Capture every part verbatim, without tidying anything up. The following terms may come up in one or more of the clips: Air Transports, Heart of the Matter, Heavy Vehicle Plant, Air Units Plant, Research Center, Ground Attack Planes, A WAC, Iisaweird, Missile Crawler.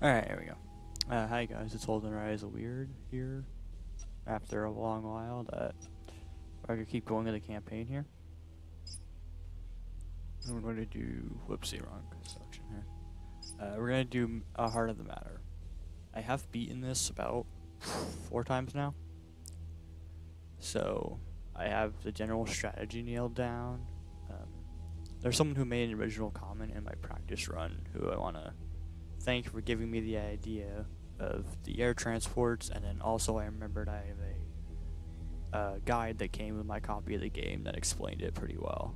Alright, here we go. Uh, hi guys, it's Holden Iisaweird here. After a long while, that I could keep going to the campaign here. And we're going to do, whoopsie, wrong section here. Uh, we're going to do a Heart of the Matter. I have beaten this about four times now. So, I have the general strategy nailed down. Um, there's someone who made an original comment in my practice run who I want to thank for giving me the idea of the air transports, and then also I remembered I have a uh, guide that came with my copy of the game that explained it pretty well.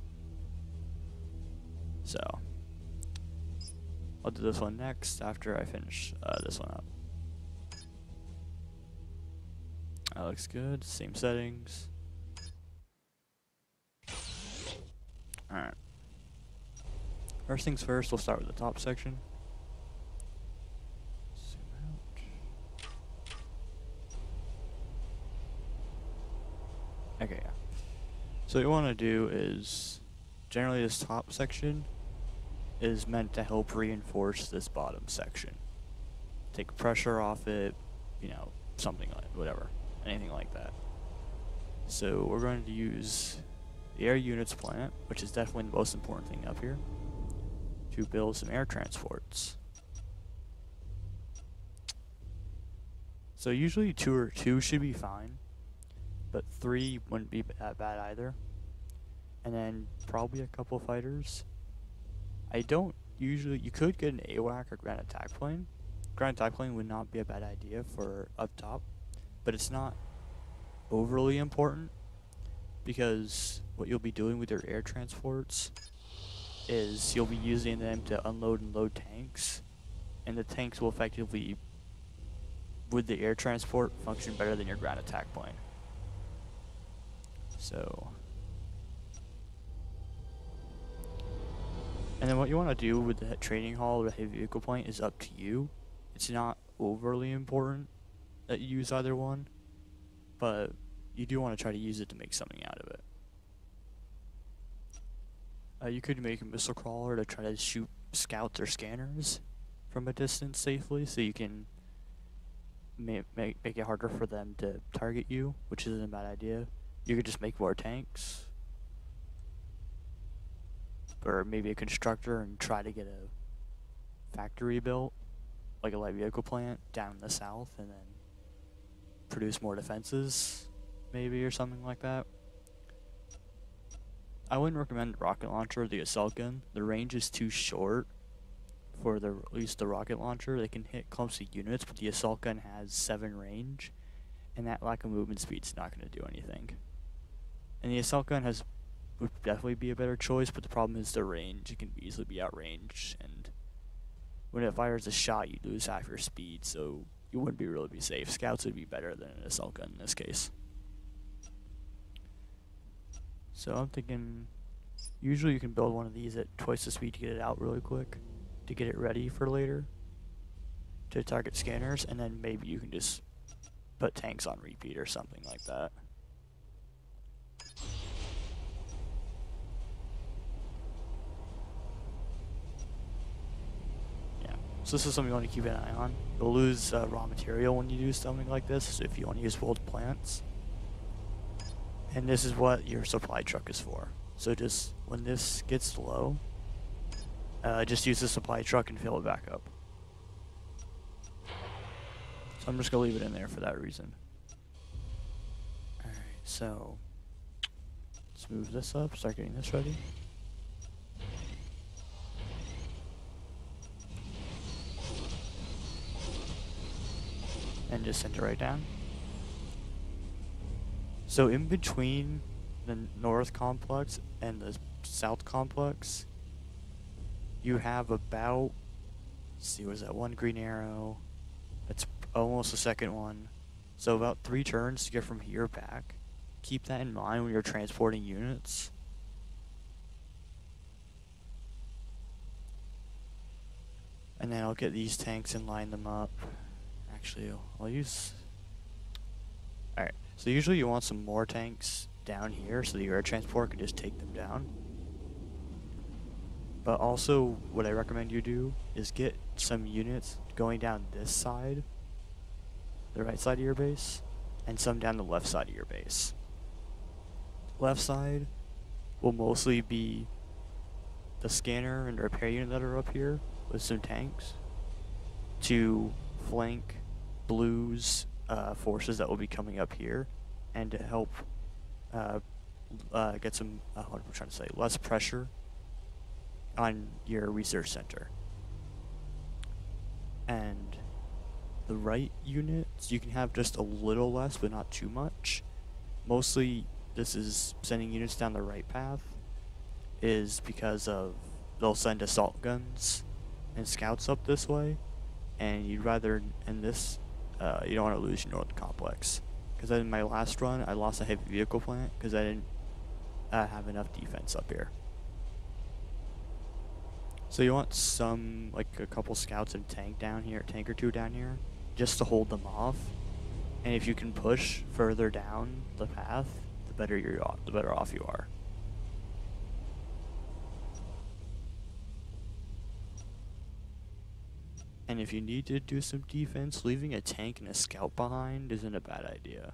So, I'll do this one next after I finish uh, this one up. That looks good, same settings. Alright. First things first, we'll start with the top section. Zoom out. Okay, yeah. So what you want to do is, generally this top section is meant to help reinforce this bottom section. Take pressure off it, you know, something like, whatever, anything like that. So we're going to use the air units plant, which is definitely the most important thing up here, to build some air transports. So usually two or two should be fine, but three wouldn't be that bad either. And then probably a couple fighters. I don't usually, you could get an A WAC or ground attack plane. Ground attack plane would not be a bad idea for up top, but it's not overly important, because what you'll be doing with your air transports is you'll be using them to unload and load tanks, and the tanks will effectively, with the air transport, function better than your ground attack plane. So, and then what you want to do with the training hall or the heavy vehicle plane is up to you. It's not overly important that you use either one, but you do want to try to use it to make something out of it. Uh, you could make a missile crawler to try to shoot scouts or scanners from a distance safely, so you can ma make, make it harder for them to target you, which isn't a bad idea. You could just make more tanks, or maybe a constructor and try to get a factory built, like a light vehicle plant, down in the south, and then produce more defenses, maybe, or something like that. I wouldn't recommend the rocket launcher or the assault gun. The range is too short for the, at least the rocket launcher. They can hit clumsy units, but the assault gun has seven range, and that lack of movement speed is not going to do anything. And the assault gun has would definitely be a better choice, but the problem is the range. It can easily be outranged, and when it fires a shot, you lose half your speed, so you wouldn't be really be safe. Scouts would be better than an assault gun in this case. So I'm thinking, usually you can build one of these at twice the speed to get it out really quick, to get it ready for later, to target scanners, and then maybe you can just put tanks on repeat or something like that. Yeah, so this is something you want to keep an eye on. You'll lose uh, raw material when you do something like this, so if you want to use old plants. And this is what your supply truck is for. So just when this gets low, uh, just use the supply truck and fill it back up. So I'm just gonna leave it in there for that reason. All right, so let's move this up, start getting this ready. And just send it right down. So in between the north complex and the south complex, you have about, let's see, was that one green arrow? That's almost the second one. So about three turns to get from here back. Keep that in mind when you're transporting units. And then I'll get these tanks and line them up. Actually, I'll use, all right. So usually you want some more tanks down here so the air transport can just take them down. But also, what I recommend you do is get some units going down this side, the right side of your base, and some down the left side of your base. Left side will mostly be the scanner and repair unit that are up here with some tanks to flank Blue's uh, forces that will be coming up here, and to help uh, uh, get some, uh, what am I trying to say, less pressure on your research center. And the right units you can have just a little less, but not too much. Mostly this is sending units down the right path is because of they'll send assault guns and scouts up this way, and you'd rather in this uh, you don't want to lose your northern complex, because in my last run I lost a heavy vehicle plant because I didn't uh, have enough defense up here. So you want some, like a couple scouts and tank down here, tank or two down here, just to hold them off. And if you can push further down the path, the better you're off, the better off you are. And if you need to do some defense, leaving a tank and a scout behind isn't a bad idea.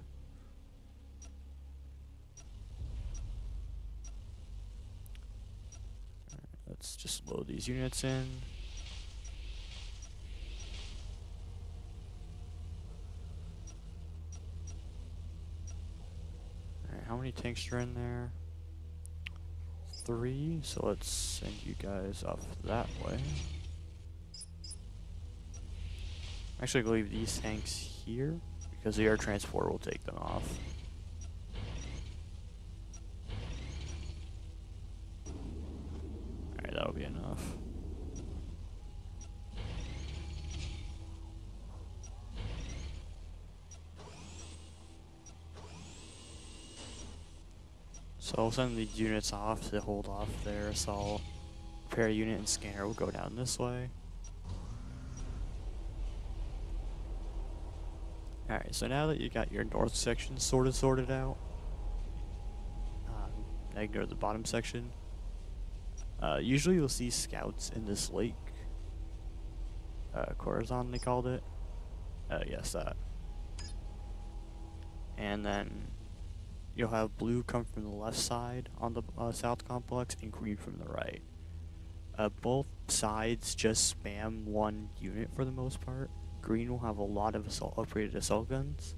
Let's just load these units in. Alright, how many tanks are in there? Three, so let's send you guys up that way. Actually, I'll leave these tanks here because the air transport will take them off. That'll be enough. So I'll send the units off to hold off their assault. Repair unit and scanner will go down this way. Alright, so now that you got your north section sort of sorted out, um, now you can go to the bottom section. Uh, usually you'll see scouts in this lake. Uh, Corazon, they called it. Uh, yes, that. And then you'll have Blue come from the left side on the uh, south complex and Green from the right. Uh, both sides just spam one unit for the most part. Green will have a lot of assault, upgraded assault guns,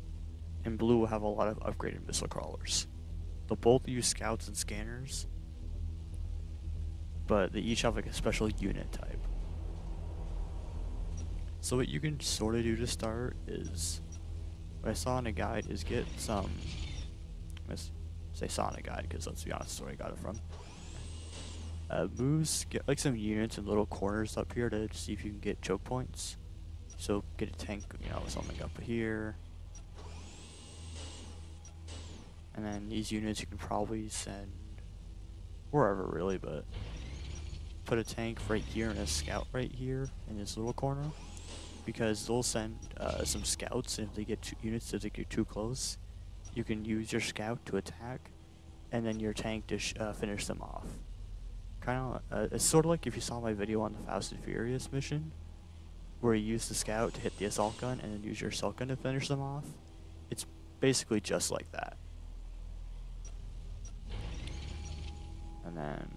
and Blue will have a lot of upgraded missile crawlers. They'll both use scouts and scanners, but they each have like a special unit type. So what you can sort of do to start is, what I saw in a guide is get some, let's say saw in a guide because let's be honest, that's where I got it from. Uh, moves, get like some units in little corners up here to see if you can get choke points. So get a tank, you know, something up here. And then these units you can probably send wherever really, but put a tank right here and a scout right here in this little corner, because they'll send uh, some scouts, and if they get two units, if they get too close, you can use your scout to attack and then your tank to sh uh, finish them off. Kind of, uh, it's sort of like if you saw my video on the Fast and Furious mission where you use the scout to hit the assault gun and then use your assault gun to finish them off. It's basically just like that. And then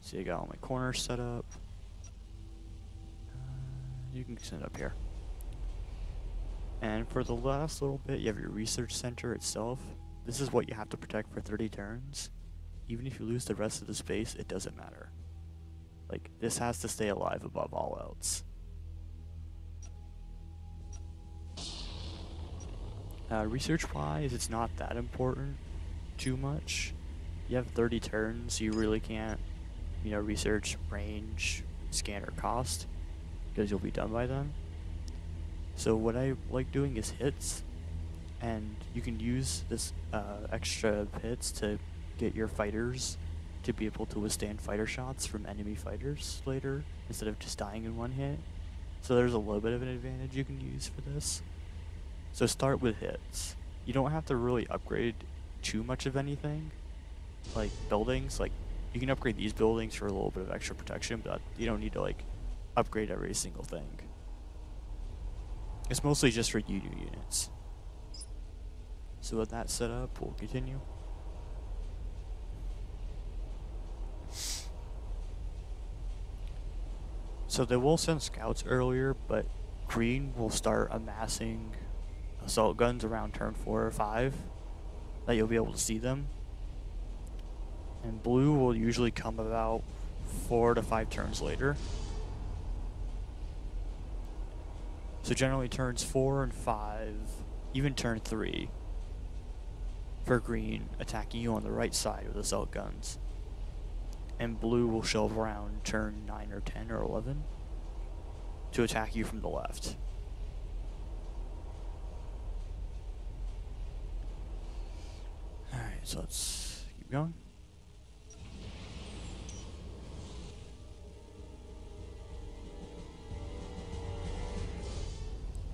see, I got all my corners set up. Uh, you can send it up here. And for the last little bit, you have your research center itself. This is what you have to protect for thirty turns. Even if you lose the rest of the space, it doesn't matter. Like, this has to stay alive above all else. Uh, research-wise, it's not that important too much. You have thirty turns, so you really can't, you know, research, range, scanner, cost, because you'll be done by then. So what I like doing is hits, and you can use this uh, extra hits to get your fighters to be able to withstand fighter shots from enemy fighters later, instead of just dying in one hit. So there's a little bit of an advantage you can use for this. So start with hits. You don't have to really upgrade too much of anything, like buildings, like You can upgrade these buildings for a little bit of extra protection, but you don't need to like upgrade every single thing. It's mostly just for U U units. So with that set up, we'll continue. So they will send scouts earlier, but Green will start amassing assault guns around turn four or five that you'll be able to see them. And Blue will usually come about four to five turns later. So generally turns four and five, even turn three, for Green attacking you on the right side with assault guns. And Blue will shove around turn nine or ten or eleven to attack you from the left. Alright, so let's keep going.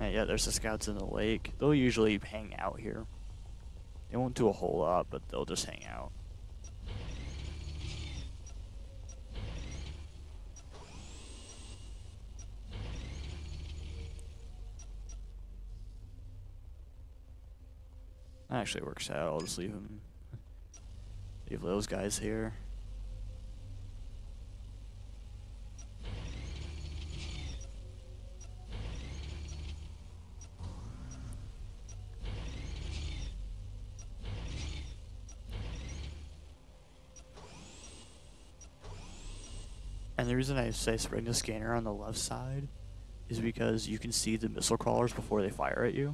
And yeah, there's the scouts in the lake. They'll usually hang out here. They won't do a whole lot, but they'll just hang out. That actually works out. I'll just leave them. Leave those guys here. And the reason I say spring the scanner on the left side is because you can see the missile crawlers before they fire at you.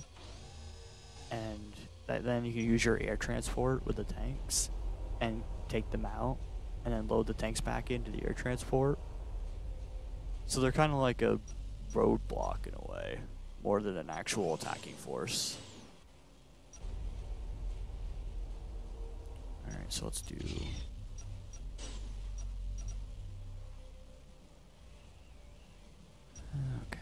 And that then you can use your air transport with the tanks and take them out and then load the tanks back into the air transport. So they're kind of like a roadblock in a way, more than an actual attacking force. Alright, so let's do... Okay.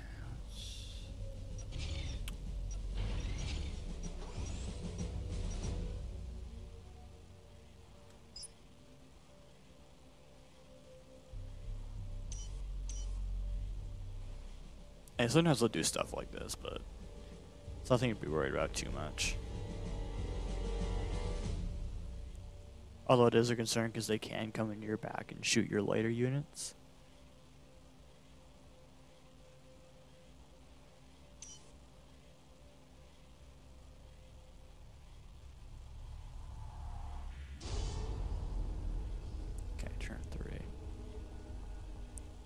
And sometimes they'll do stuff like this, but it's nothing to be worried about too much. Although it is a concern because they can come into your back and shoot your lighter units.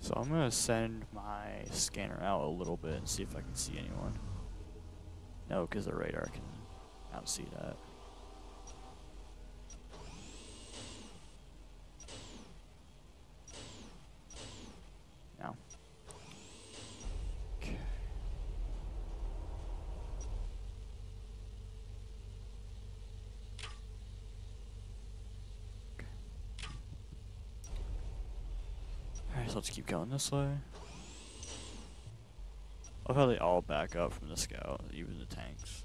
So I'm going to send my scanner out a little bit and see if I can see anyone. No, because the radar can out see that. No. Okay. So let's keep going this way. I love how they all back up from the scout, even the tanks.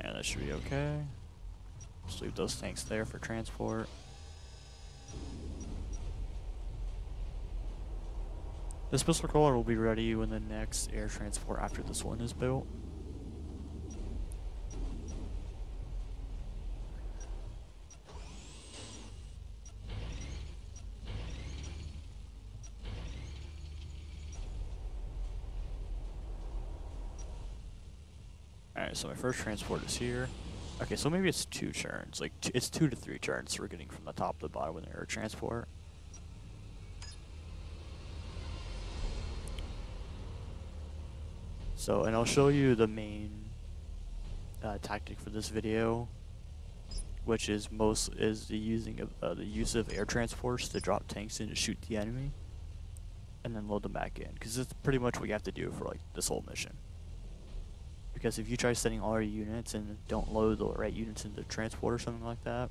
And that should be okay. Just leave those tanks there for transport. This missile crawler will be ready when the next air transport after this one is built. Alright, so my first transport is here. Okay, so maybe it's two turns. Like, t it's two to three turns, so we're getting from the top to the bottom with an air transport. So, and I'll show you the main uh, tactic for this video, which is most is the using of uh, the use of air transports to drop tanks in to shoot the enemy, and then load them back in. Because that's pretty much what you have to do for like this whole mission. Because if you try sending all your units and don't load the right units into transport or something like that,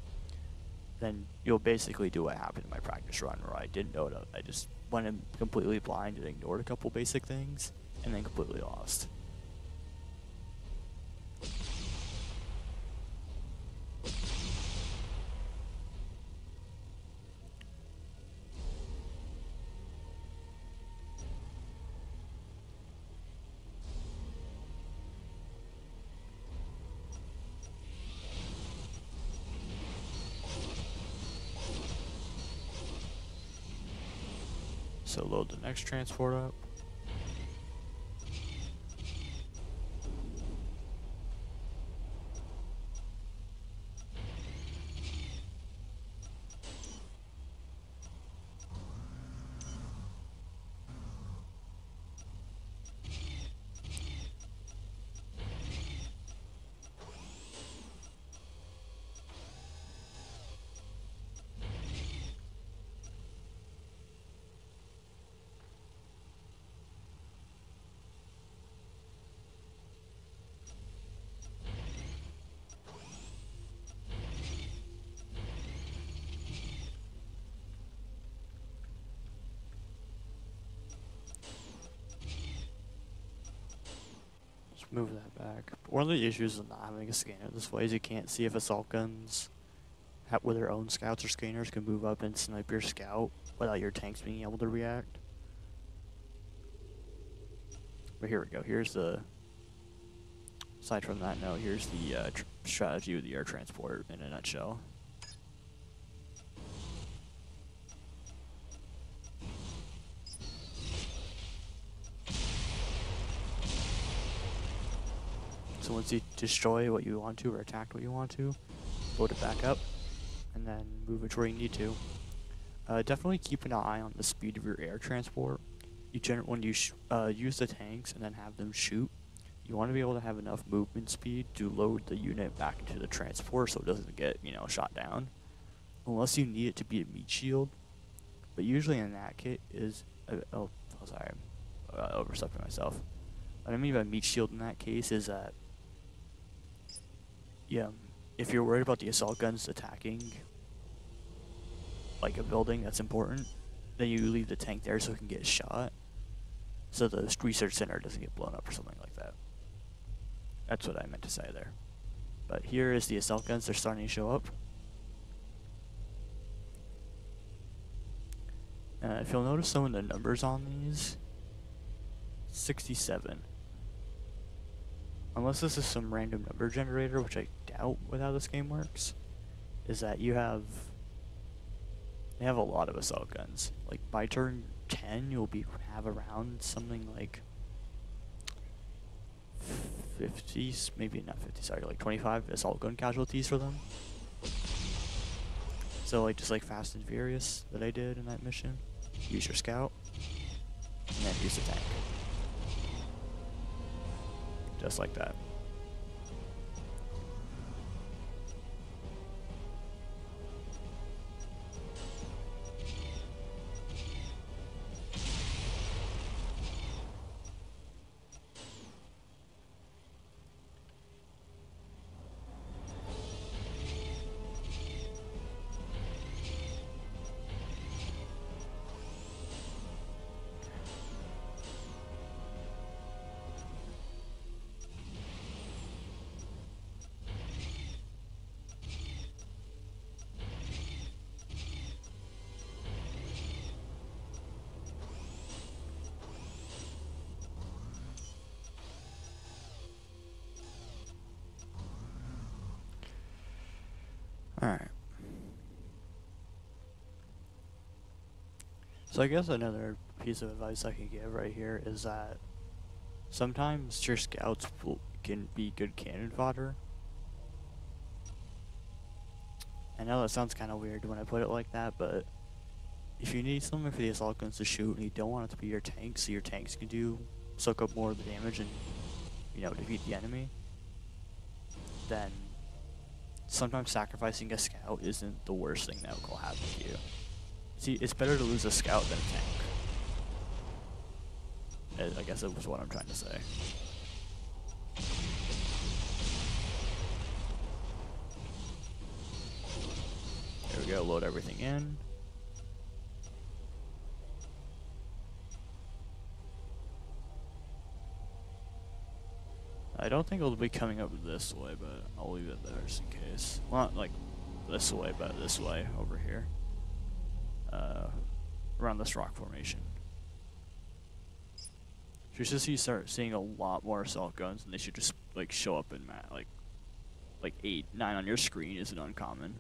then you'll basically do what happened in my practice run, where I didn't know it. I just went in completely blind and ignored a couple basic things, and then completely lost. So load the next transport up. Move that back. But one of the issues of not having a scanner this way is you can't see if assault guns have, with their own scouts or scanners, can move up and snipe your scout without your tanks being able to react. But here we go. Here's the, aside from that note, here's the uh, tr strategy with the air transport in a nutshell. So once you destroy what you want to or attack what you want to, load it back up, and then move it where you need to. Uh, definitely keep an eye on the speed of your air transport. You gener when you sh uh, use the tanks and then have them shoot, you want to be able to have enough movement speed to load the unit back into the transport so it doesn't get, you know, shot down. Unless you need it to be a meat shield, but usually in that kit is, uh, oh, oh, sorry, I uh, overstepped myself. What I mean by meat shield in that case is that, yeah, if you're worried about the assault guns attacking like a building that's important, then you leave the tank there so it can get shot, so the research center doesn't get blown up or something like that. That's what I meant to say there. But here is the assault guns, they're starting to show up. Uh, if you'll notice some of the numbers on these, sixty-seven. Unless this is some random number generator, which I doubt with how this game works, is that you have, they have a lot of assault guns. Like by turn ten, you'll be have around something like fifty, maybe not fifty, sorry, like twenty-five assault gun casualties for them. So like just like Fast and Furious that I did in that mission, use your scout and then use the tank. Just like that. Alright. So I guess another piece of advice I can give right here is that sometimes your scouts will, can be good cannon fodder. I know that sounds kind of weird when I put it like that, but if you need something for the assault guns to shoot and you don't want it to be your tanks, so your tanks can do, soak up more of the damage and, you know, defeat the enemy, then sometimes sacrificing a scout isn't the worst thing that will happen to you. See, it's better to lose a scout than a tank. I guess that was what I'm trying to say. There we go, load everything in. I don't think it'll be coming up this way, but I'll leave it there just in case. Well, not like this way, but this way over here. Uh, around this rock formation. You should see start seeing a lot more assault guns, and they should just like show up in mat like like eight, nine on your screen isn't uncommon.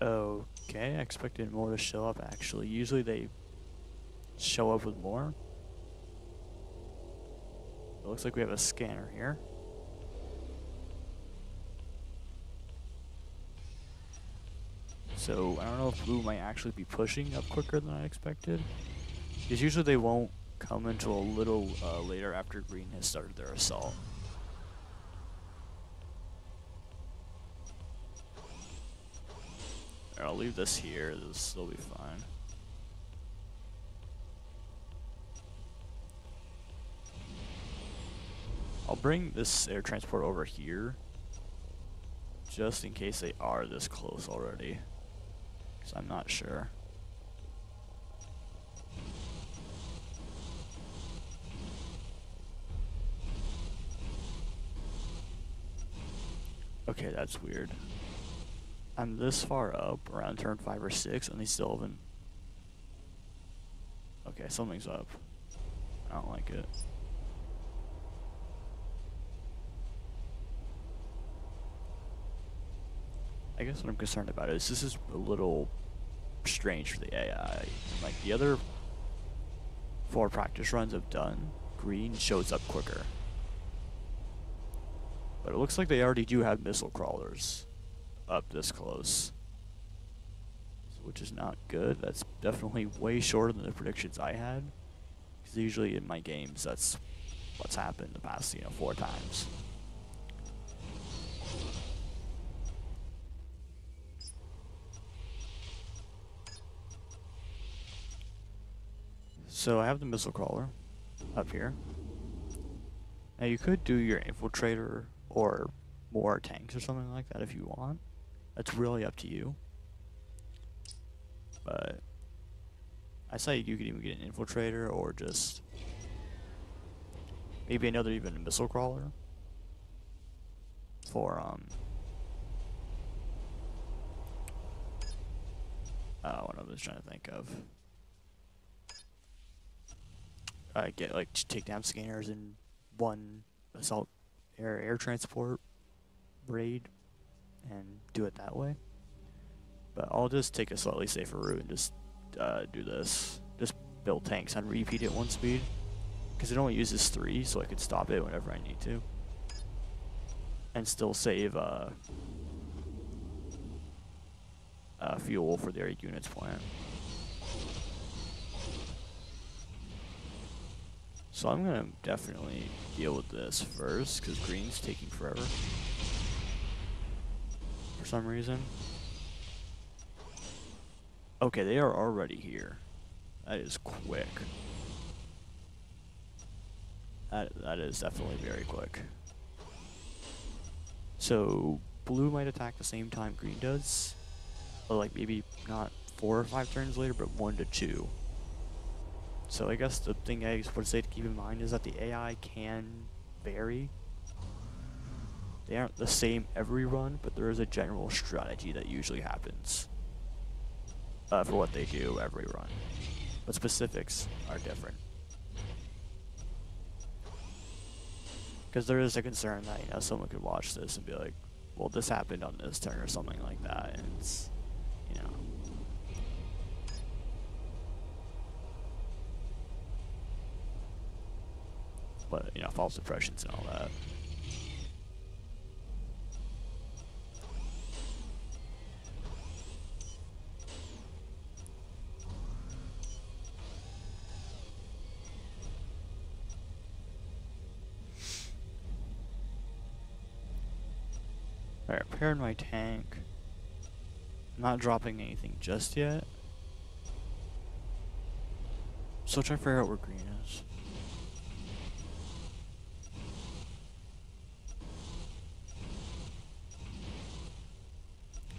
Okay, I expected more to show up actually. Usually they show up with more. It looks like we have a scanner here. So I don't know if blue might actually be pushing up quicker than I expected. Because usually they won't come until a little uh, later after green has started their assault. I'll leave this here, this will still be fine. I'll bring this air transport over here, just in case they are this close already, because I'm not sure. Okay, that's weird. I'm this far up, around turn five or six, and they still haven't. Okay, something's up. I don't like it. I guess what I'm concerned about is this is a little strange for the A I. Like the other four practice runs I've done, green shows up quicker. But it looks like they already do have missile crawlers up this close, which is not good. That's definitely way shorter than the predictions I had, because usually in my games that's what's happened the past, you know, four times. So I have the missile crawler up here. Now you could do your infiltrator or more tanks or something like that if you want. That's really up to you. But I say you could even get an infiltrator or just maybe another even missile crawler for um uh what I was trying to think of. I uh, get like take down scanners in one assault air air transport raid and do it that way. But I'll just take a slightly safer route and just uh, do this. Just build tanks on repeat at one speed, because it only uses three, so I could stop it whenever I need to. And still save uh, uh, fuel for their units plant. So I'm going to definitely deal with this first, because green's taking forever for some reason. Okay, they are already here. That is quick. That, that is definitely very quick. So blue might attack the same time green does, but like maybe not four or five turns later, but one to two. So I guess the thing I would say to keep in mind is that the A I can vary. They aren't the same every run, but there is a general strategy that usually happens uh, for what they do every run. But specifics are different, because there is a concern that, you know, someone could watch this and be like, well, this happened on this turn or something like that, and it's, you know. But, you know, false impressions and all that. Alright, repaired my tank. I'm not dropping anything just yet. So try to figure out where green is.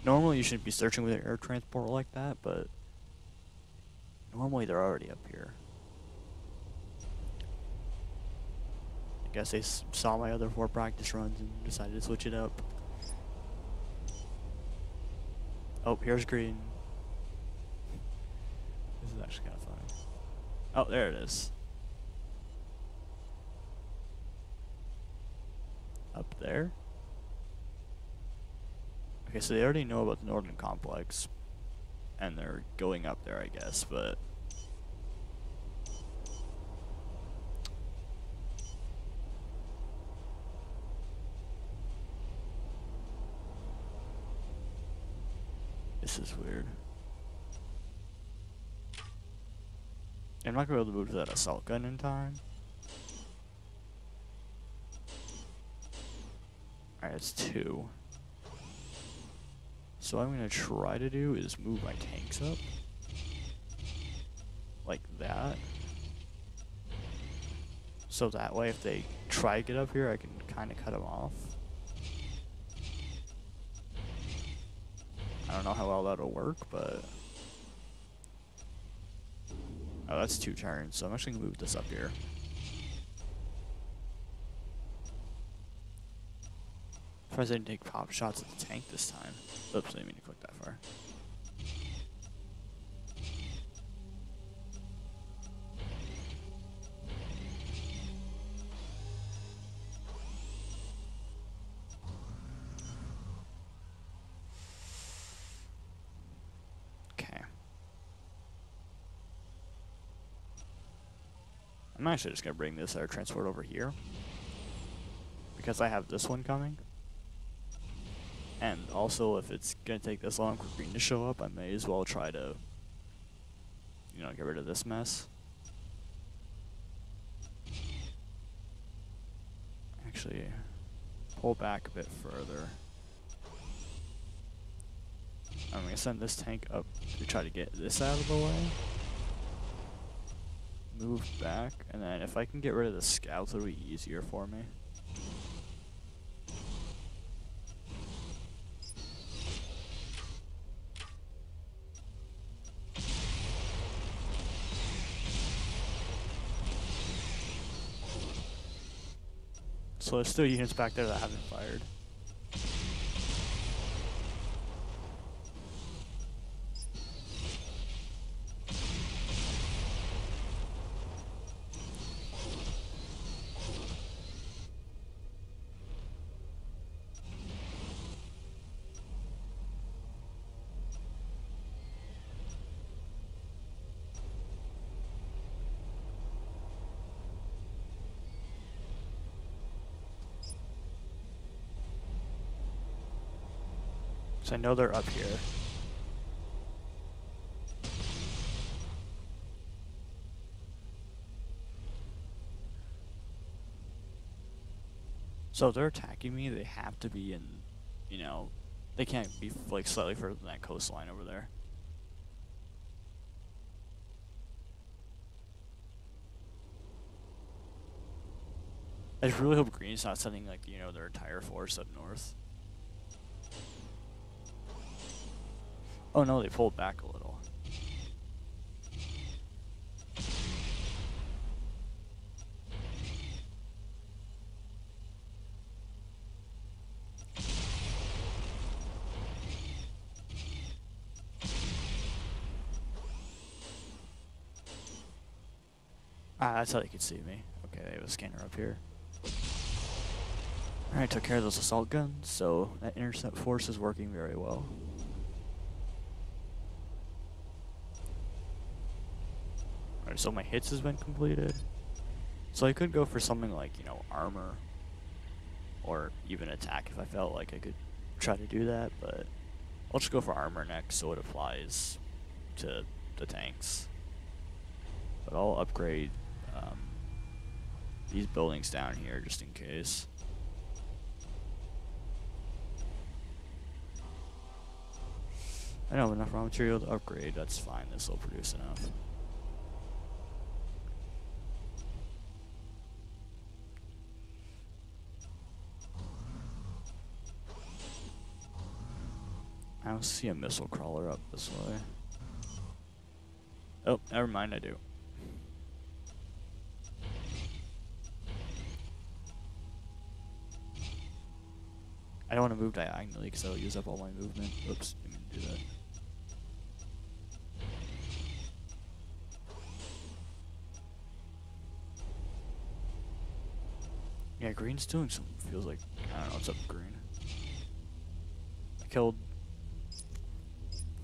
Normally you shouldn't be searching with an air transport like that, but normally they're already up here. I guess they saw my other four practice runs and decided to switch it up. Oh, here's green. This is actually kind of funny. Oh, there it is. Up there. Okay, so they already know about the Northern Complex. And they're going up there, I guess, but... this is weird. I'm not going to be able to move to that assault gun in time. Alright, it's two. So what I'm going to try to do is move my tanks up. Like that. So that way if they try to get up here, I can kind of cut them off. I don't know how well that'll work, but... oh, that's two turns, so I'm actually going to move this up here. If I didn't take pop shots at the tank this time. Oops, I didn't mean to click that far. Okay. I'm actually just going to bring this air transport over here. Because I have this one coming. And also, if it's going to take this long for green to show up, I may as well try to, you know, get rid of this mess. Actually, pull back a bit further. I'm going to send this tank up to try to get this out of the way. Move back, and then if I can get rid of the scouts, it'll be easier for me. So there's still units back there that haven't fired. So I know they're up here. So if they're attacking me, they have to be in, you know, they can't be like slightly further than that coastline over there. I just really hope green's not sending like, you know, their entire force up north. Oh no, they pulled back a little. Ah, that's how they could see me. Okay, they have a scanner up here. Alright, took care of those assault guns, so that intercept force is working very well. So my hits has been completed. So I could go for something like, you know, armor or even attack if I felt like I could try to do that, but I'll just go for armor next so it applies to the tanks. But I'll upgrade um, these buildings down here just in case. I don't have enough raw material to upgrade, that's fine, this will produce enough. I don't see a missile crawler up this way. Oh, never mind, I do. I don't want to move diagonally because I'll use up all my movement. Oops, I didn't mean to do that. Yeah, green's doing something. Feels like, I don't know what's up with green. I killed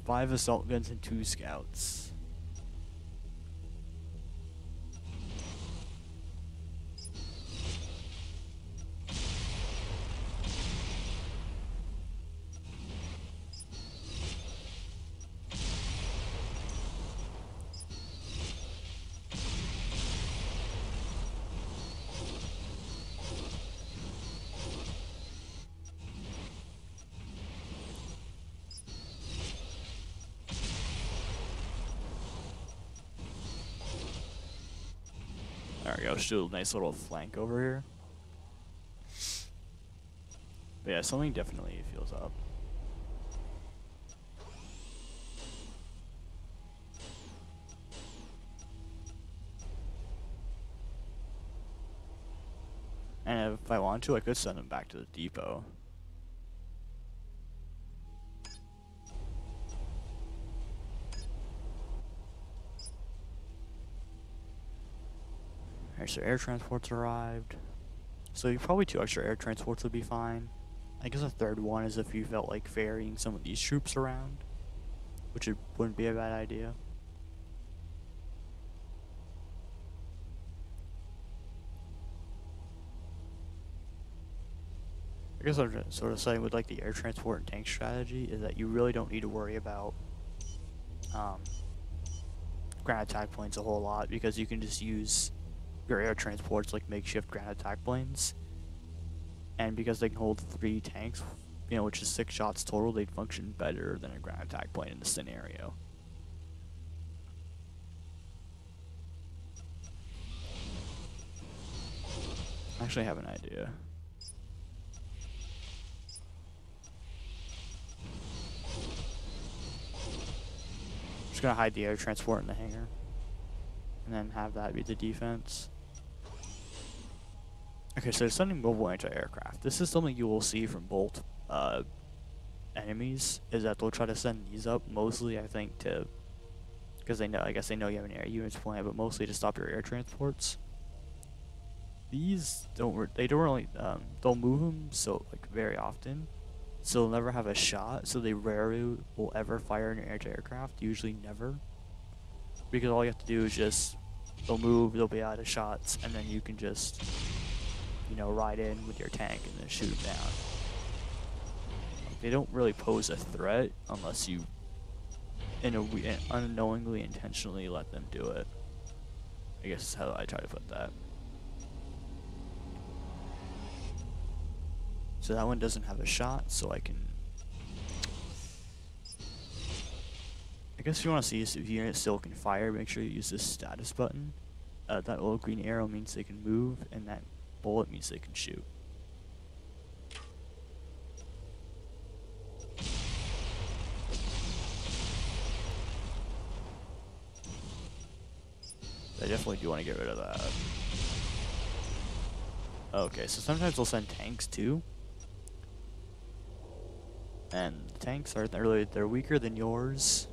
five assault guns and two scouts. I'll do a nice little flank over here. But yeah, something definitely feels up. And if I want to, I could send them back to the depot. So air transports arrived. So probably two extra air transports would be fine. I guess a third one is if you felt like ferrying some of these troops around, which it wouldn't be a bad idea. I guess what I'm sort of saying with like the air transport and tank strategy is that you really don't need to worry about um, ground attack points a whole lot because you can just use your air transports like makeshift ground attack planes, and because they can hold three tanks, you know, which is six shots total, they'd function better than a ground attack plane in this scenario. I actually have an idea. I'm just gonna hide the air transport in the hangar, and then have that be the defense. Okay, so sending mobile anti-aircraft. This is something you will see from both uh, enemies, is that they'll try to send these up, mostly, I think, to... because they know, I guess they know you have an air units plan, but mostly to stop your air transports. These don't, they don't really, um, they'll move them so, like, very often, so they'll never have a shot, so they rarely will ever fire an anti-aircraft, usually never. Because all you have to do is just, they'll move, they'll be out of shots, and then you can just... you know, ride in with your tank and then shoot them down. Like, they don't really pose a threat unless you in a, in unknowingly, intentionally let them do it. I guess is how I try to put that. So that one doesn't have a shot, so I can... I guess if you want to see if your unit still can fire, make sure you use this status button. Uh, that little green arrow means they can move, and that bullet means they can shoot. I definitely do want to get rid of that. Okay, so sometimes they'll send tanks too. And tanks are really, they're weaker than yours.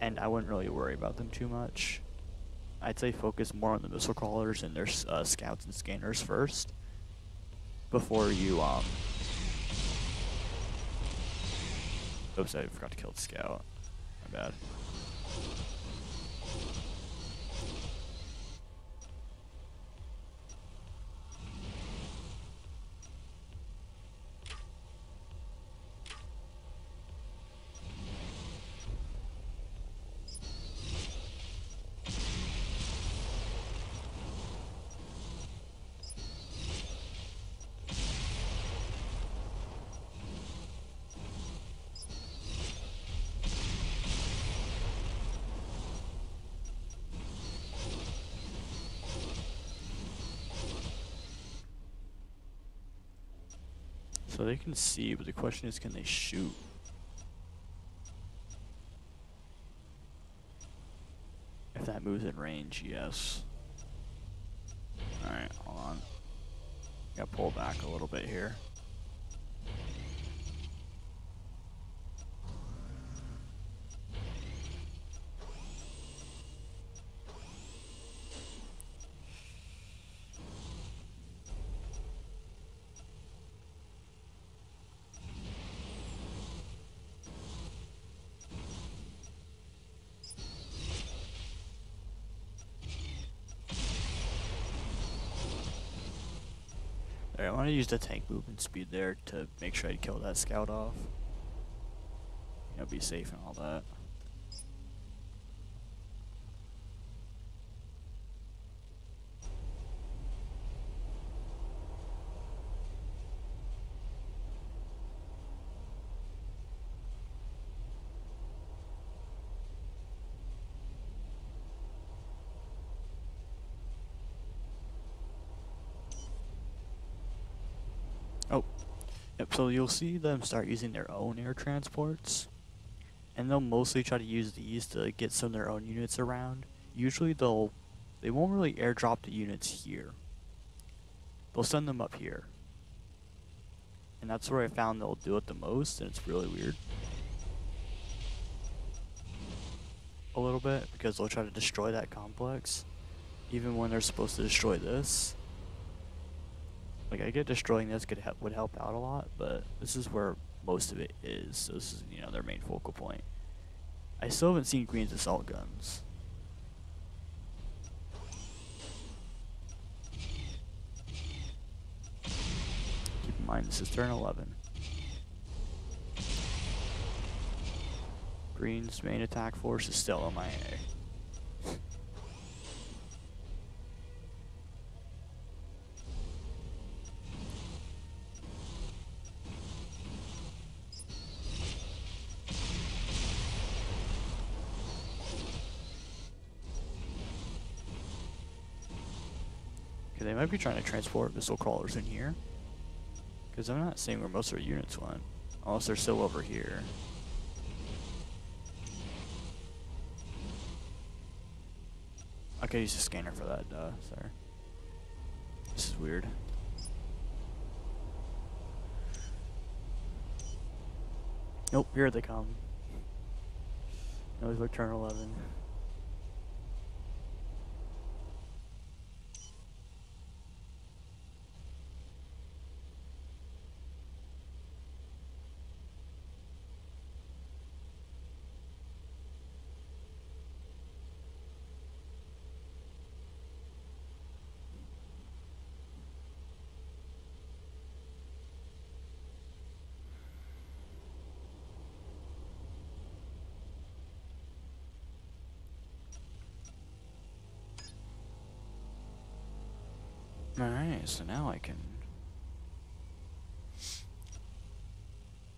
And I wouldn't really worry about them too much. I'd say focus more on the missile crawlers and their uh, scouts and scanners first, before you, um... oops, I forgot to kill the scout. My bad. So they can see, but the question is, can they shoot? If that moves in range, yes. Alright, hold on. Gotta pull back a little bit here. Alright, I want to use the tank movement speed there to make sure I kill that scout off. You know, be safe and all that. Oh, yep, so you'll see them start using their own air transports, and they'll mostly try to use these to get some of their own units around. Usually they'll, they won't really airdrop the units here. They'll send them up here. And that's where I found they'll do it the most, and it's really weird. A little bit, because they'll try to destroy that complex, even when they're supposed to destroy this. Like, I get destroying this could help, would help out a lot, but this is where most of it is. So this is, you know, their main focal point. I still haven't seen Green's assault guns. Keep in mind, this is turn eleven. Green's main attack force is still M I A. They might be trying to transport missile crawlers in here, because I'm not seeing where most of their units went, unless they're still over here. I could use a scanner for that, duh, sorry. This is weird. Nope, here they come. That was like turn eleven. Alright, so now I can...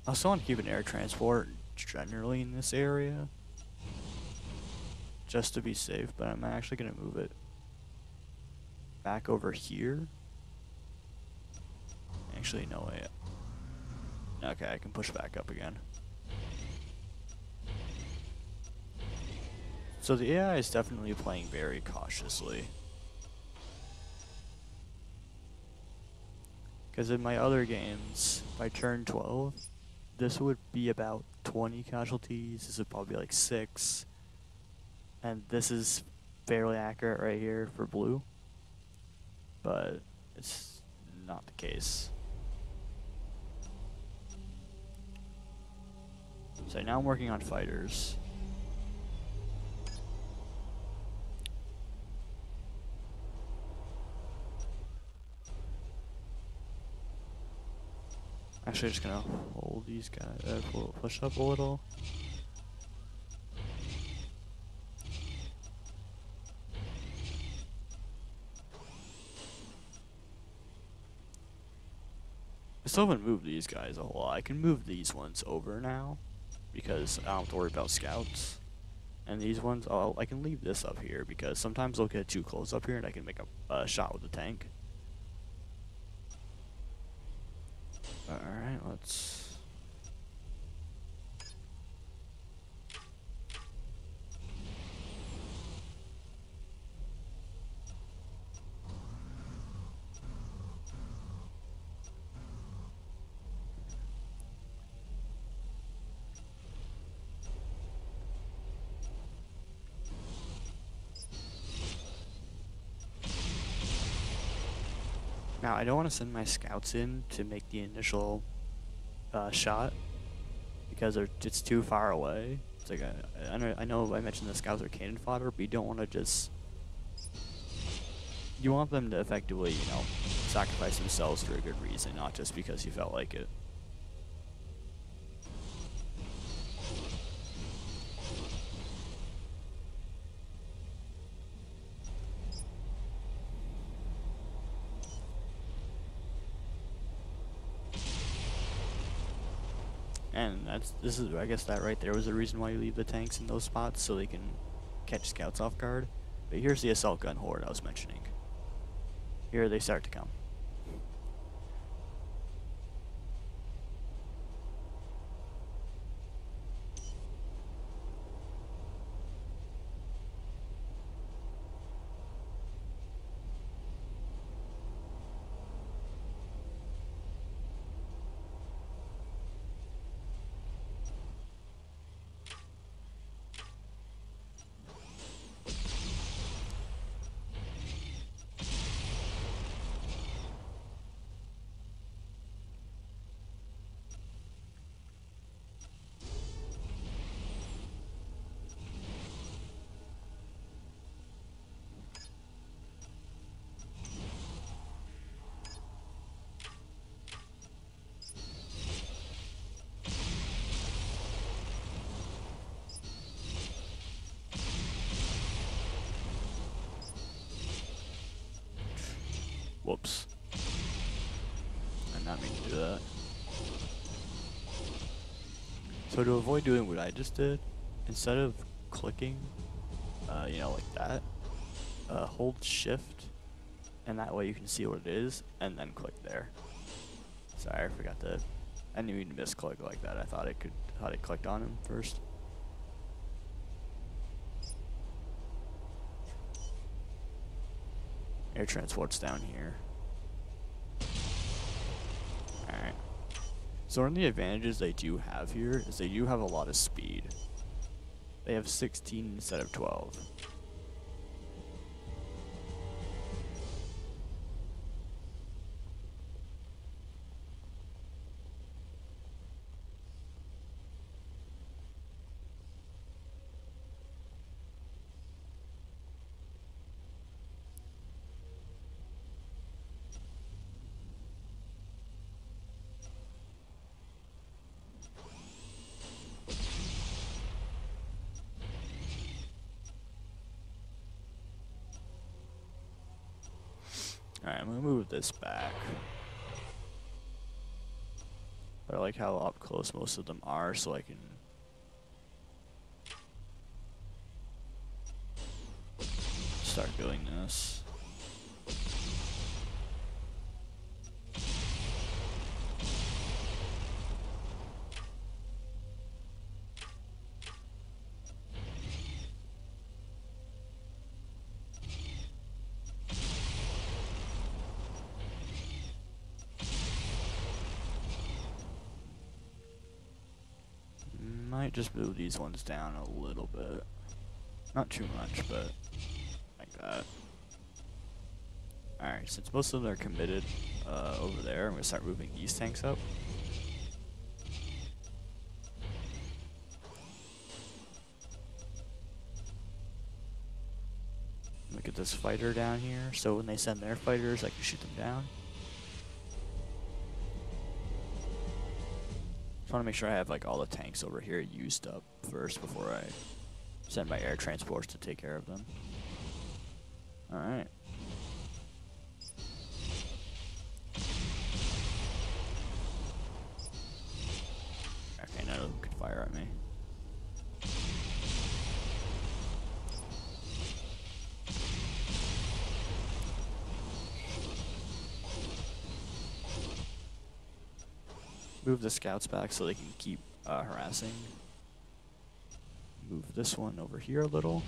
I still want to keep an air transport generally in this area, just to be safe, but I'm actually going to move it back over here. Actually, no way. Okay, I can push back up again. So the A I is definitely playing very cautiously. Because in my other games, by turn twelve, this would be about twenty casualties, this would probably be like six, and this is fairly accurate right here for blue, but it's not the case. So now I'm working on fighters. Actually, just gonna hold these guys, uh, push up a little. I still haven't moved these guys a whole lot. I can move these ones over now, because I don't have to worry about scouts. And these ones, I'll, I can leave this up here, because sometimes they'll get too close up here and I can make a uh, shot with the tank. Alright, let's... scout. I don't want to send my scouts in to make the initial uh, shot because they're, it's too far away. It's like I, I, know, I know I mentioned the scouts are cannon fodder, but you don't want to just... You want them to effectively, you know, sacrifice themselves for a good reason, not just because you felt like it. And that's this is I guess that right there was the reason why you leave the tanks in those spots, so they can catch scouts off guard. But here's the assault gun horde I was mentioning. Here they start to come. Whoops. I did not mean to do that. So to avoid doing what I just did, instead of clicking, uh, you know, like that, uh, hold shift, and that way you can see what it is, and then click there. Sorry, I forgot to, I didn't even misclick like that. I thought it could, I thought it clicked on him first. Air transport's down here. Alright. So one of the advantages they do have here is they do have a lot of speed. They have sixteen instead of twelve. Alright, I'm gonna move this back. But I like how up close most of them are, so I can... start doing this. Might just move these ones down a little bit. Not too much, but like that. Alright, since most of them are committed uh, over there, I'm going to start moving these tanks up. Look at this fighter down here, so when they send their fighters, I can shoot them down. Just want to make sure I have like all the tanks over here used up first before I send my air transports to take care of them. Alright. Okay, none of them could fire at me. Move the scouts back so they can keep uh, harassing. Move this one over here a little.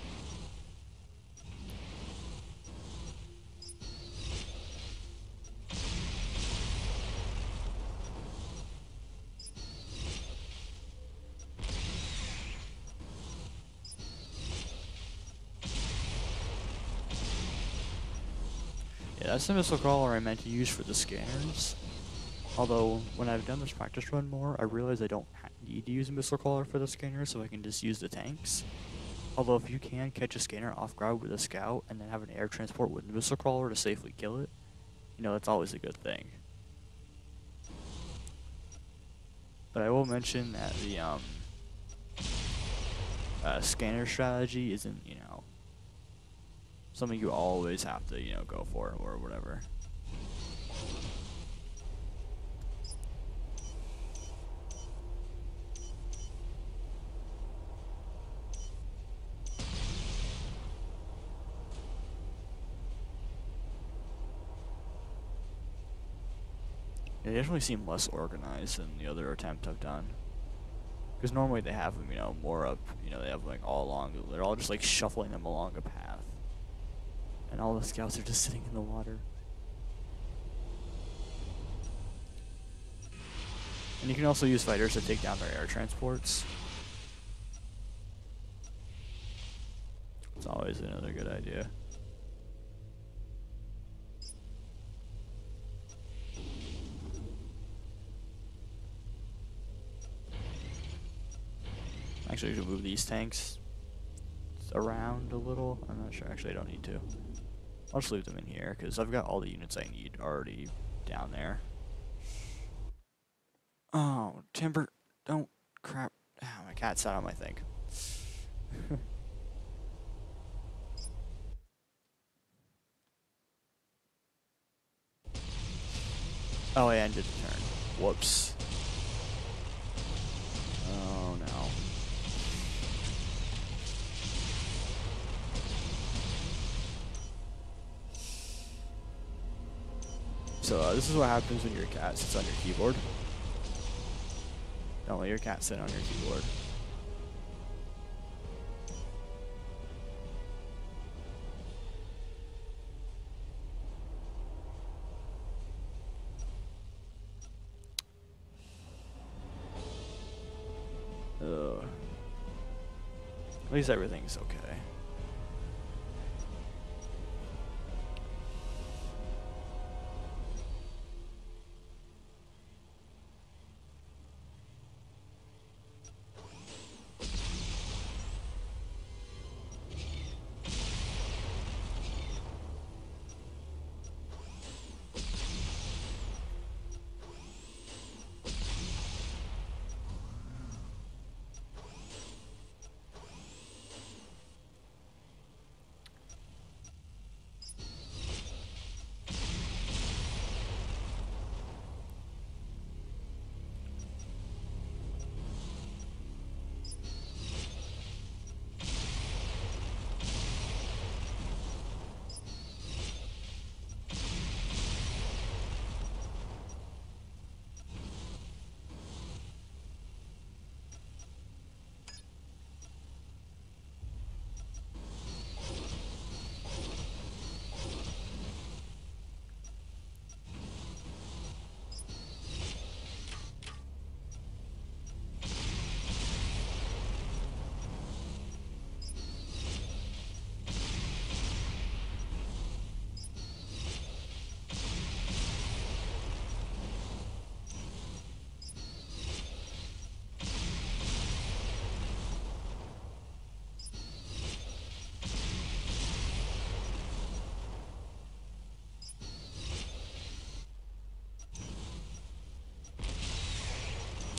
Yeah, That's the missile crawler I meant to use for the scanners. Although, when I've done this practice run more, I realize I don't need to use a missile crawler for the scanners, so I can just use the tanks. Although, if you can catch a scanner off guard with a scout and then have an air transport with a missile crawler to safely kill it, you know, that's always a good thing. But I will mention that the um, uh, scanner strategy isn't, you know, something you always have to, you know, go for or whatever. They definitely seem less organized than the other attempt I've done. Because normally they have them, you know, more up, you know, they have them like all along, they're all just like shuffling them along a path. And all the scouts are just sitting in the water. And you can also use fighters to take down their air transports. It's always another good idea. Actually, I should move these tanks around a little. I'm not sure. Actually, I don't need to. I'll just leave them in here because I've got all the units I need already down there. Oh, timber. Don't. Crap. Oh, my cat's out on my thing. Oh, I ended the turn. Whoops. Oh, no. So uh, this is what happens when your cat sits on your keyboard. Don't let your cat sit on your keyboard. Ugh. At least everything's okay.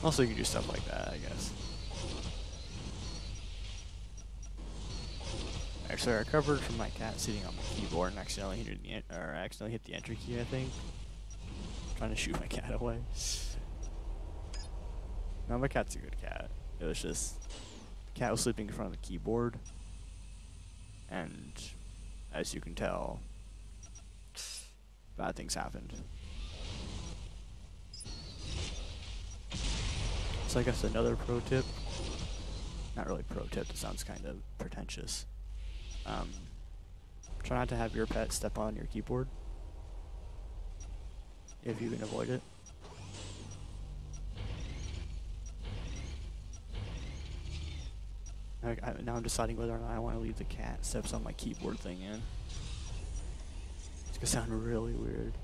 Also, you can do stuff like that, I guess. Actually, I recovered from my cat sitting on my keyboard and accidentally hit the, or accidentally hit the entry key, I think. I'm trying to shoot my cat away. No, my cat's a good cat. It was just... The cat was sleeping in front of the keyboard. And, as you can tell, bad things happened. So I guess another pro tip, not really pro tip, it sounds kind of pretentious, um, try not to have your pet step on your keyboard, if you can avoid it. I, I, now I'm deciding whether or not I want to leave the cat steps on my keyboard thing in. It's gonna sound really weird.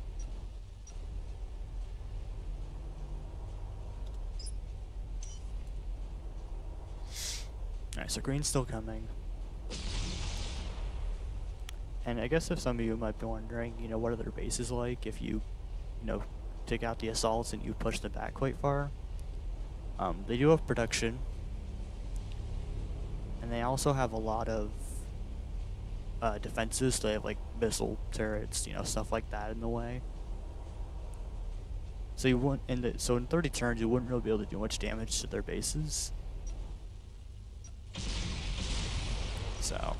Alright, so green's still coming. And I guess if some of you might be wondering, you know, what are their bases like if you, you know, take out the assaults and you push them back quite far. Um, they do have production. And they also have a lot of uh, defenses, so they have like missile turrets, you know, stuff like that in the way. So you wouldn't, in the, so in thirty turns, you wouldn't really be able to do much damage to their bases. So.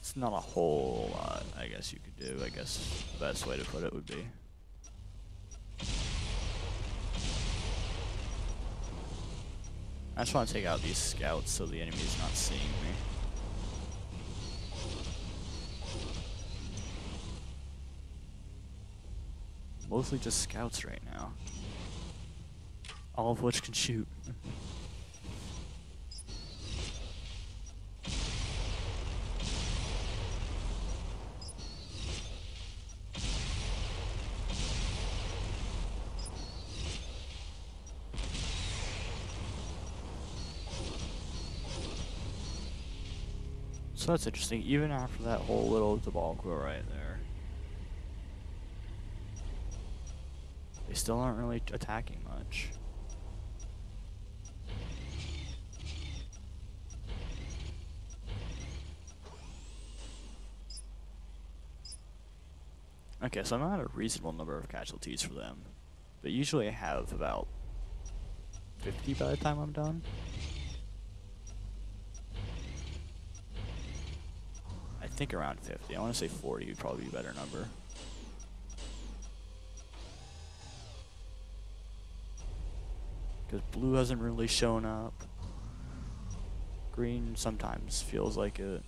It's not a whole lot, I guess you could do. I guess the best way to put it would be. I just want to take out these scouts so the enemy's not seeing me. Mostly just scouts right now. All of which can shoot. So that's interesting, even after that whole little debacle right there. They still aren't really attacking much. Okay, so I'm at a reasonable number of casualties for them, but usually I have about fifty by the time I'm done. I think around fifty. I want to say forty would probably be a better number. Because blue hasn't really shown up. Green sometimes feels like it.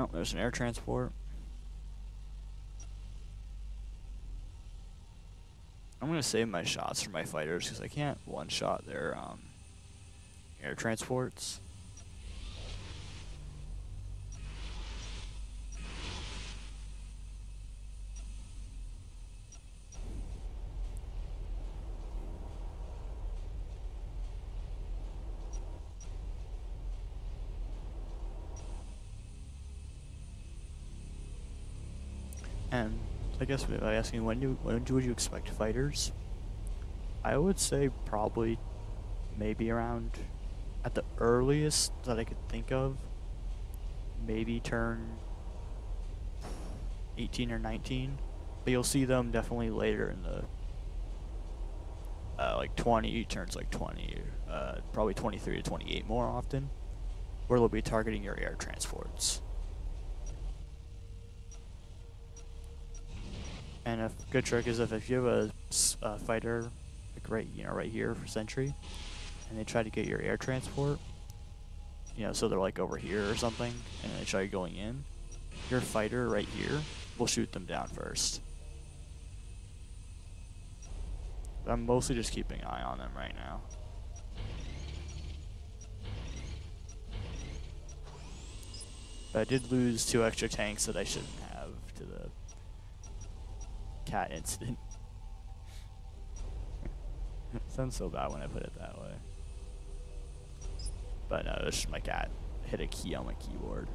Oh, there's an air transport. I'm gonna save my shots for my fighters because I can't one-shot their um, air transports. And I guess by asking when do when do, would you expect fighters? I would say probably maybe around at the earliest that I could think of, maybe turn eighteen or nineteen, but you'll see them definitely later in the uh, like twenty turns, like twenty, uh, probably twenty-three to twenty-eight more often, where they'll be targeting your air transports. And a good trick is if, if you have a uh, fighter, like right, you know, right here for sentry, and they try to get your air transport, you know, so they're like over here or something, and they try going in, your fighter right here will shoot them down first. But I'm mostly just keeping an eye on them right now. But I did lose two extra tanks that I shouldn't have to the cat incident. Sounds so bad when I put it that way. But no, it's just my cat hit a key on my keyboard.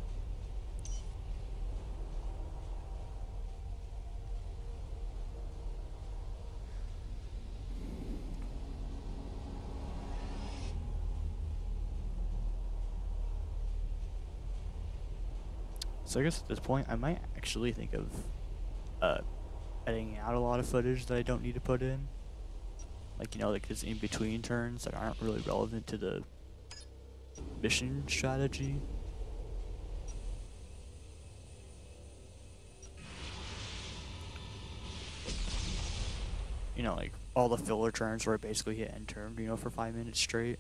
So I guess at this point I might actually think of uh editing out a lot of footage that I don't need to put in, like, you know, like just in between turns that aren't really relevant to the mission strategy. you know, like all the filler turns where I basically hit end turn, you know, for five minutes straight.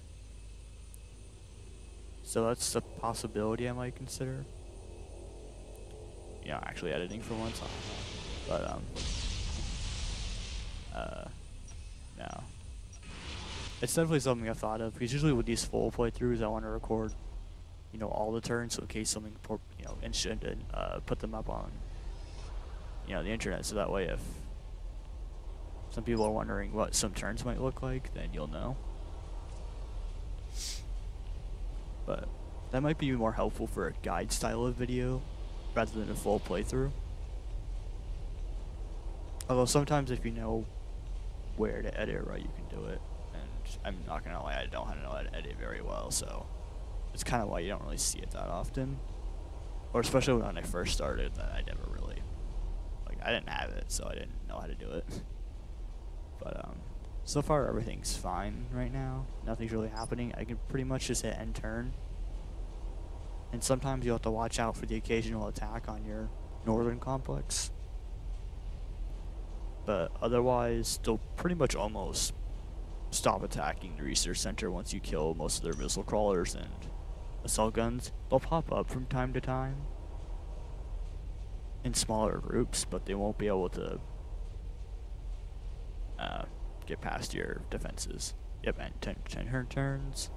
So that's a possibility I might consider. You know, actually editing for once, but um, uh, no. It's definitely something I thought of, because usually with these full playthroughs, I want to record, you know, all the turns, so in case something, you know, interesting, and uh, put them up on, you know, the internet, so that way if some people are wondering what some turns might look like, then you'll know. But that might be more helpful for a guide style of video, rather than a full playthrough. Although sometimes if you know where to edit, right, you can do it. I'm not gonna lie, I don't know how to edit very well, so it's kind of why you don't really see it that often. Or especially when I first started, that I never really, like, I didn't have it, so I didn't know how to do it. But um, so far everything's fine right now. Nothing's really happening. I can pretty much just hit end turn. And sometimes you'll have to watch out for the occasional attack on your northern complex. But otherwise, they'll pretty much almost stop attacking the research center once you kill most of their missile crawlers and assault guns. They'll pop up from time to time in smaller groups, but they won't be able to uh, get past your defenses. Yep, and ten turn turns.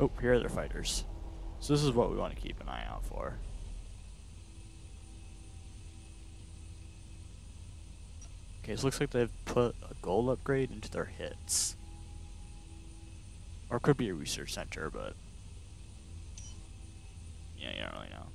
Oh, here are their fighters. So this is what we want to keep an eye out for. Okay, so it looks like they've put a gold upgrade into their hits. Or it could be a research center, but yeah, you don't really know.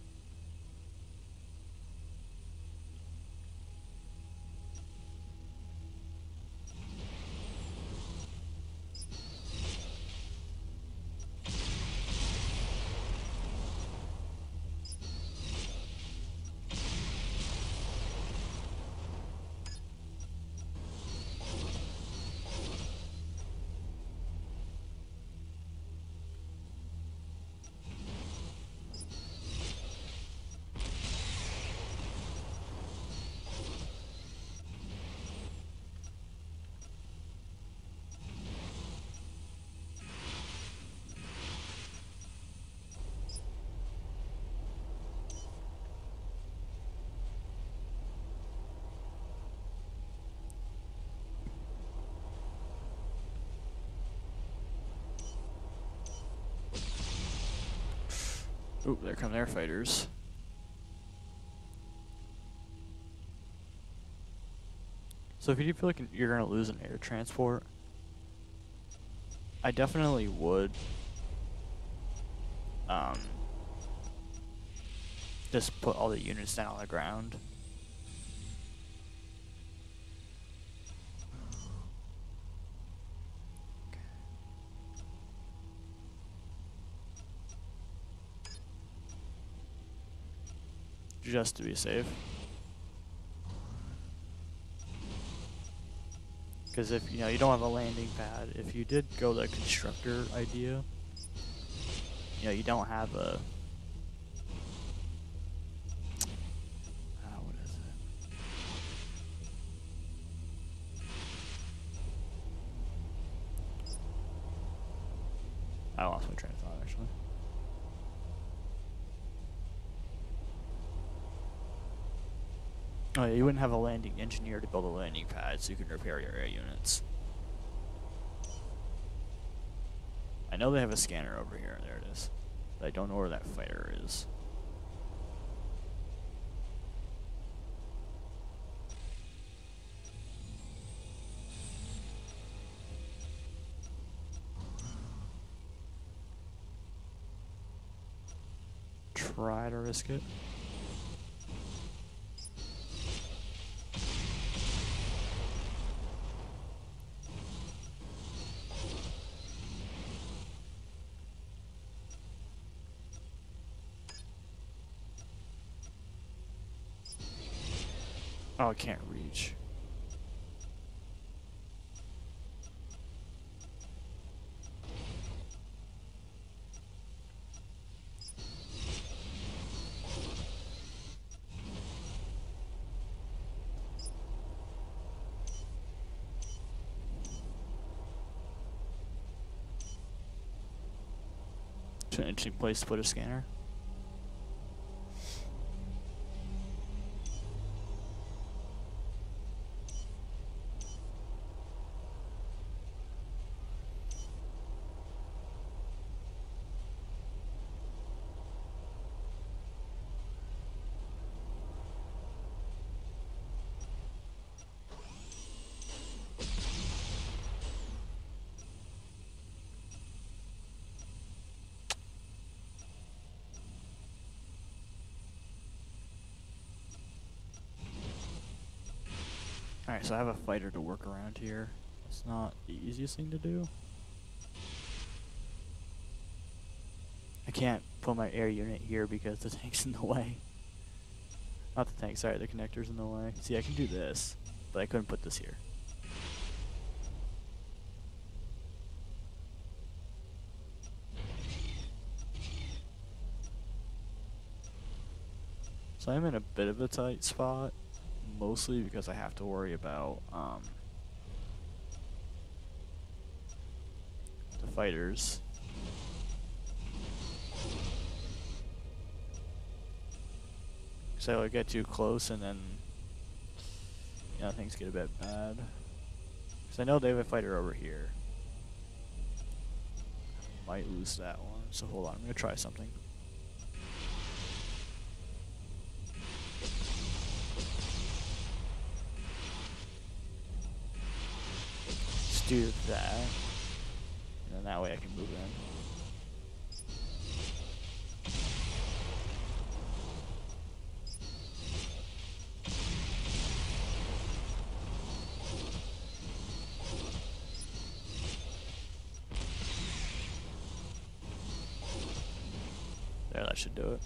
Oop, there come their fighters. So if you do feel like you're going to lose an air transport, I definitely would um, just put all the units down on the ground. Just to be safe, because if you know you don't have a landing pad, if you did go the constructor idea, you know you don't have a uh, what is it? I lost my train of thought actually. Oh yeah, you wouldn't have a landing engineer to build a landing pad so you can repair your air units. I know they have a scanner over here, there it is. But I don't know where that fighter is. try to risk it. Oh, I can't reach. It's an interesting place to put a scanner. Alright, so I have a fighter to work around here. It's not the easiest thing to do. I can't put my air unit here because the tank's in the way. Not the tank, sorry, the connector's in the way. See, I can do this, but I couldn't put this here. So I'm in a bit of a tight spot. Mostly because I have to worry about um, the fighters. So I get too close, and then yeah, things get a bit bad. Because I know they have a fighter over here. Might lose that one. So hold on, I'm gonna try something. Do that, and then that way I can move in. There, that should do it.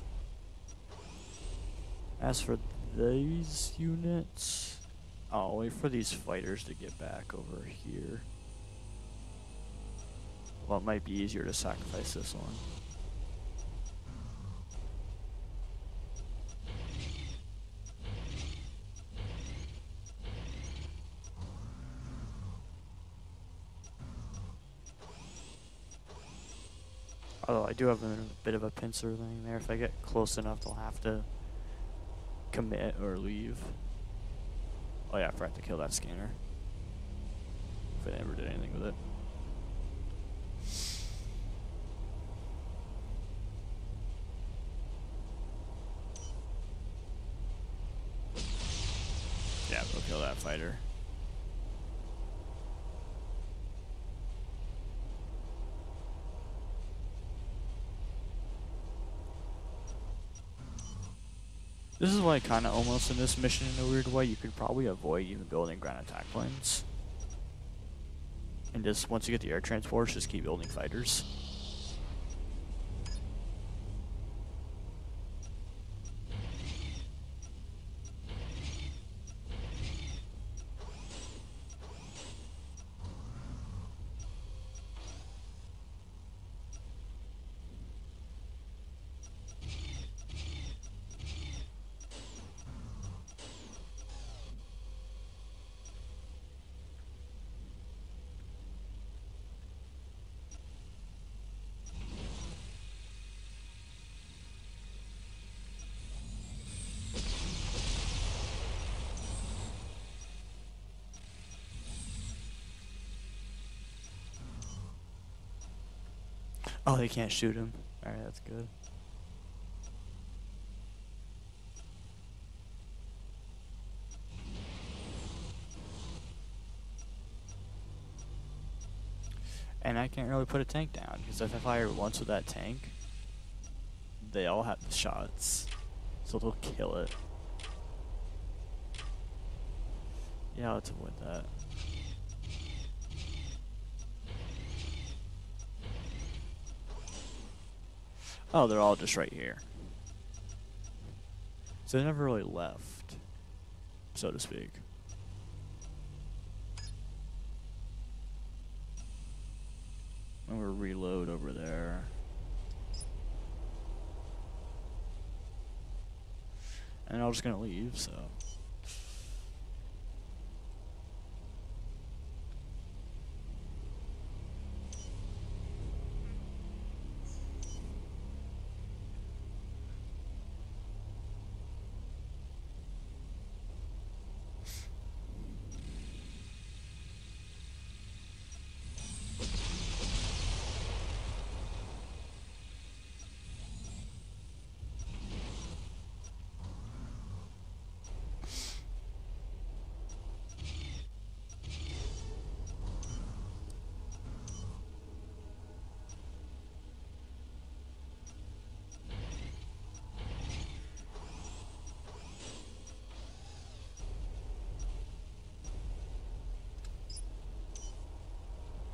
As for these units, I'll wait for these fighters to get back over here. Well, it might be easier to sacrifice this one. Although I do have a bit of a pincer thing there. If I get close enough, they'll have to commit or leave. Oh yeah, I forgot to kill that scanner. If I never did anything with it. Yeah, we'll kill that fighter. This is why kind of almost in this mission in a weird way you could probably avoid even building ground attack planes. And just once you get the air transports, just keep building fighters. Oh, they can't shoot him. Alright, that's good. And I can't really put a tank down, because if I fire once with that tank, they all have shots, so they'll kill it. Yeah, let's avoid that. Oh, they're all just right here. So they never really left, so to speak. I'm gonna reload over there. And I'm just gonna leave, so.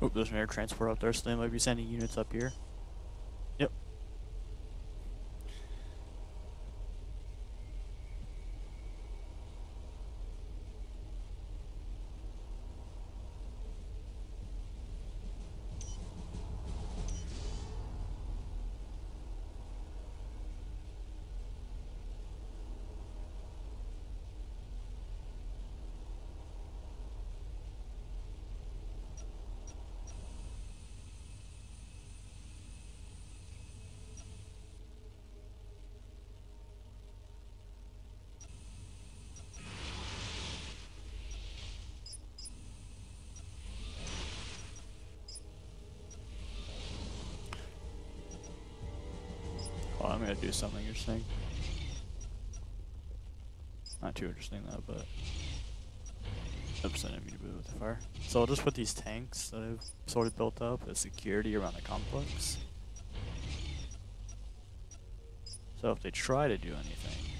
Oh, there's an air transport up there, so they might be sending units up here. Yep. I'm gonna do something interesting. Not too interesting though, but oops, I didn't mean to move with the fire. So I'll just put these tanks that I've sort of built up as security around the complex. So if they try to do anything,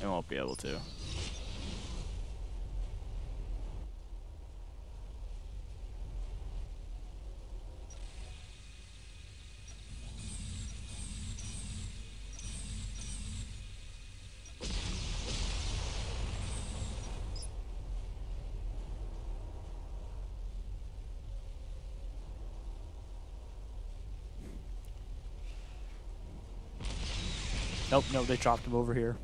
they won't be able to. Nope, no, they dropped them over here.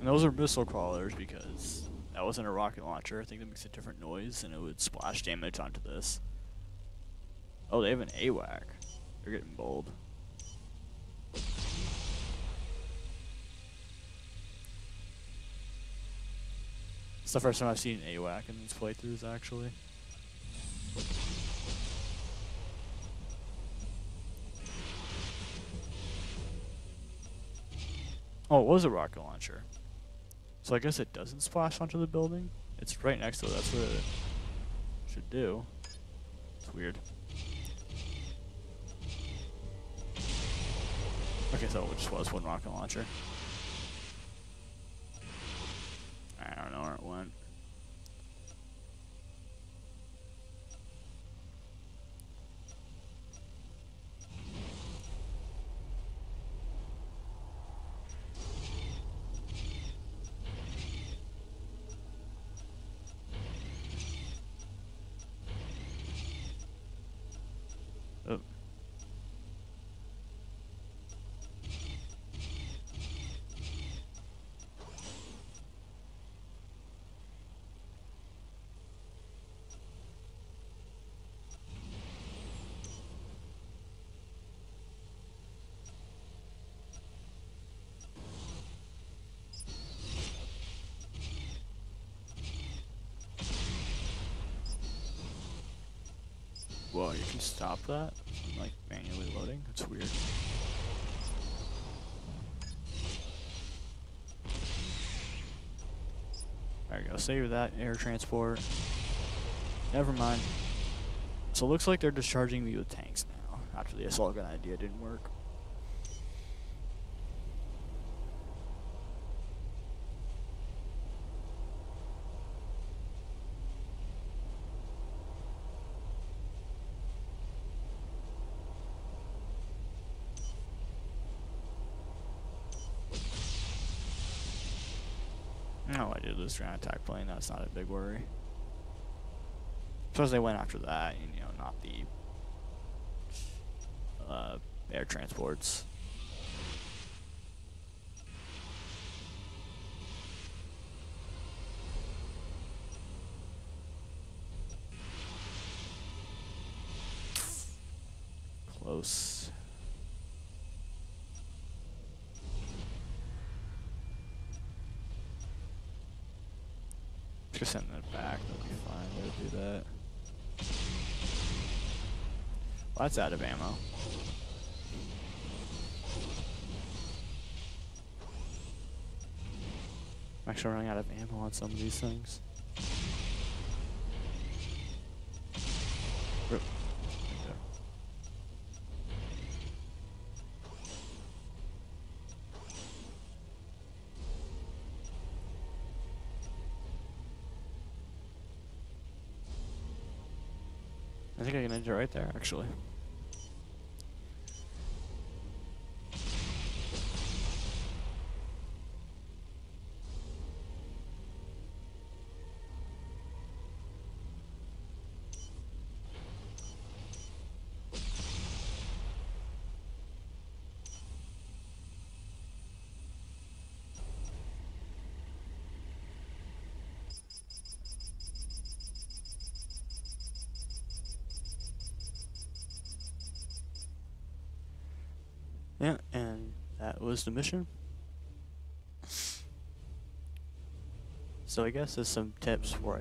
And those are missile crawlers because that wasn't a rocket launcher. I think that makes a different noise and it would splash damage onto this. Oh, they have an A WAC. They're getting bold. It's the first time I've seen an A WAC in these playthroughs, actually. Oh, it was a rocket launcher. So I guess it doesn't splash onto the building. It's right next to it. That's what it should do. It's weird. Okay, so it just was one rocket launcher. I don't know where it went. Whoa, you can stop that from like manually loading? That's weird. There we go, save that air transport. Never mind. So it looks like they're discharging me with tanks now. After the assault gun idea didn't work. No, I did lose ground attack plane. That's not a big worry. Suppose they went after that, and, you know, not the uh, air transports. Close. Just send that back, that'll be fine, we'll do that. Well, that's out of ammo. I'm actually running out of ammo on some of these things. Rip. I think I can end it right there, actually. Yeah, and that was the mission. So I guess there's some tips for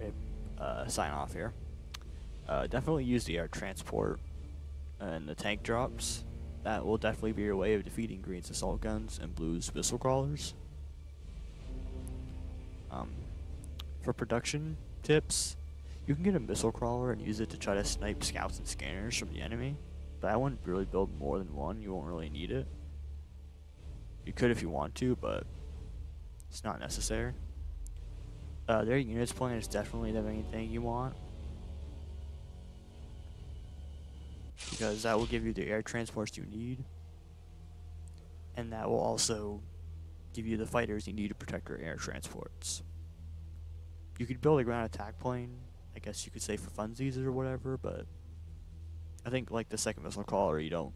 a uh, sign off here. Uh, definitely use the air transport and the tank drops. That will definitely be your way of defeating Green's assault guns and Blue's missile crawlers. Um, for production tips, you can get a missile crawler and use it to try to snipe scouts and scanners from the enemy. But I wouldn't really build more than one, you won't really need it. You could if you want to, but it's not necessary. Uh, their units plan is definitely the main thing you want, because that will give you the air transports you need, and that will also give you the fighters you need to protect your air transports. You could build a ground attack plane, I guess you could say, for funsies or whatever, but I think, like the second missile crawler, you don't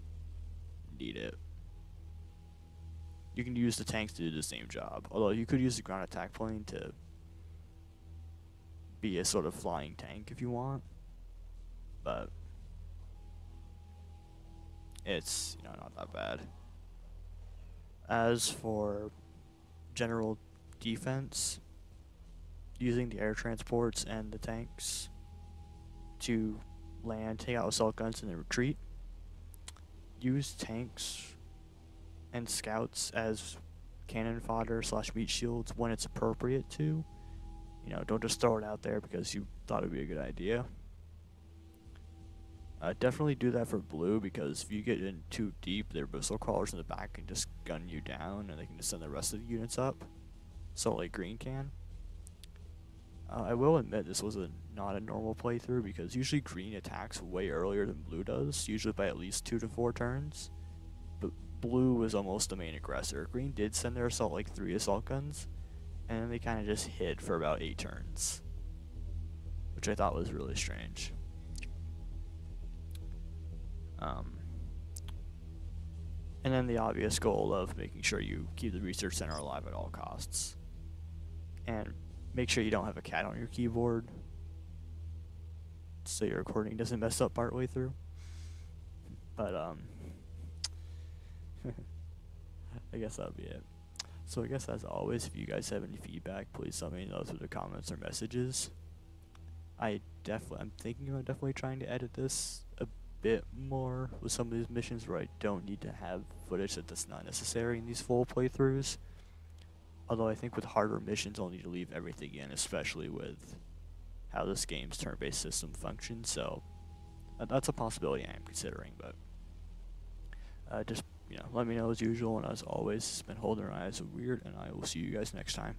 need it. You can use the tanks to do the same job, although you could use the ground attack plane to be a sort of flying tank if you want, but it's, you know, not that bad. As for general defense, using the air transports and the tanks to land, take out assault guns, and then retreat. Use tanks and scouts as cannon fodder slash meat shields when it's appropriate to. You know, don't just throw it out there because you thought it would be a good idea. Uh, definitely do that for Blue, because if you get in too deep, their missile crawlers in the back can just gun you down, and they can just send the rest of the units up. So, like Green can. Uh, I will admit this was a, not a normal playthrough, because usually Green attacks way earlier than Blue does, usually by at least two to four turns. But Blue was almost the main aggressor. Green did send their assault, like three assault guns, and then they kind of just hid for about eight turns, which I thought was really strange. Um, and then the obvious goal of making sure you keep the research center alive at all costs. And make sure you don't have a cat on your keyboard, so your recording doesn't mess up partway through. But um, I guess that'll be it. So I guess, as always, if you guys have any feedback, please let me know through the comments or messages. I definitely, I'm thinking about definitely trying to edit this a bit more with some of these missions where I don't need to have footage that's not necessary in these full playthroughs. Although I think with harder missions, I'll need to leave everything in, especially with how this game's turn-based system functions, so that's a possibility I am considering, but uh, just, you know, let me know as usual. And as always, it's been Holding My Eyes Weird, and I will see you guys next time.